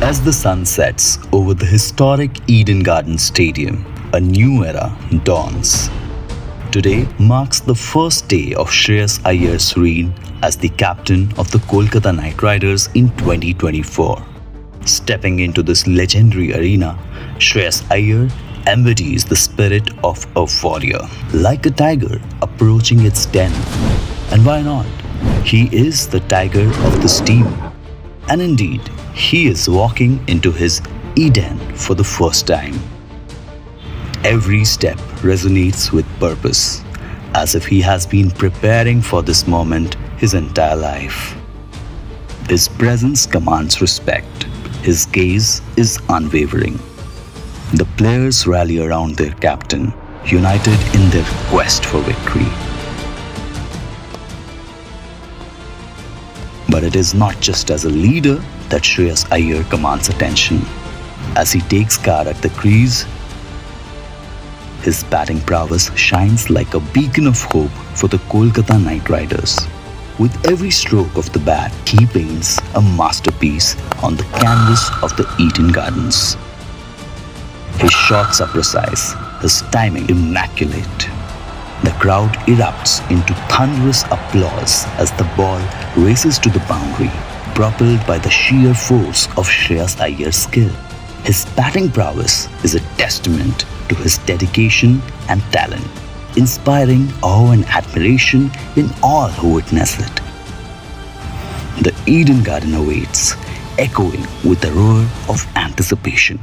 As the sun sets over the historic Eden Gardens Stadium, a new era dawns. Today marks the first day of Shreyas Iyer's reign as the captain of the Kolkata Knight Riders in 2024. Stepping into this legendary arena, Shreyas Iyer embodies the spirit of a warrior, like a tiger approaching its den. And why not? He is the tiger of this team. And indeed, he is walking into his Eden for the first time. Every step resonates with purpose, as if he has been preparing for this moment his entire life. His presence commands respect. His gaze is unwavering. The players rally around their captain, united in their quest for victory. But it is not just as a leader that Shreyas Iyer commands attention. As he takes guard at the crease, his batting prowess shines like a beacon of hope for the Kolkata Knight Riders. With every stroke of the bat, he paints a masterpiece on the canvas of the Eden Gardens. His shots are precise, his timing immaculate. The crowd erupts into thunderous applause as the ball races to the boundary, propelled by the sheer force of Shreyas Iyer's skill. His batting prowess is a testament to his dedication and talent, inspiring awe and admiration in all who witness it. The Eden Garden awaits, echoing with the roar of anticipation.